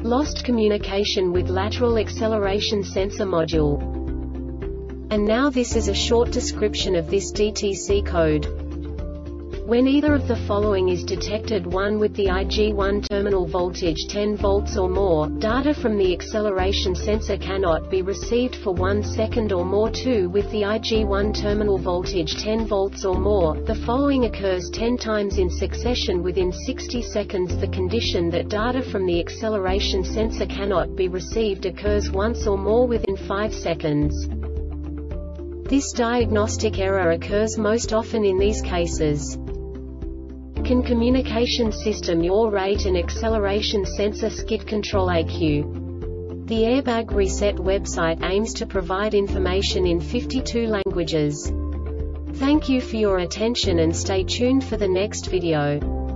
lost communication with lateral acceleration sensor module. And now this is a short description of this DTC code. When either of the following is detected: 1 with the IG1 terminal voltage 10 volts or more, data from the acceleration sensor cannot be received for 1 second or more. 2 with the IG1 terminal voltage 10 volts or more, the following occurs 10 times in succession within 60 seconds. The condition that data from the acceleration sensor cannot be received occurs once or more within 5 seconds. This diagnostic error occurs most often in these cases. CAN communication system, your rate and acceleration sensor skid control ECU. The Airbag Reset website aims to provide information in 52 languages. Thank you for your attention and stay tuned for the next video.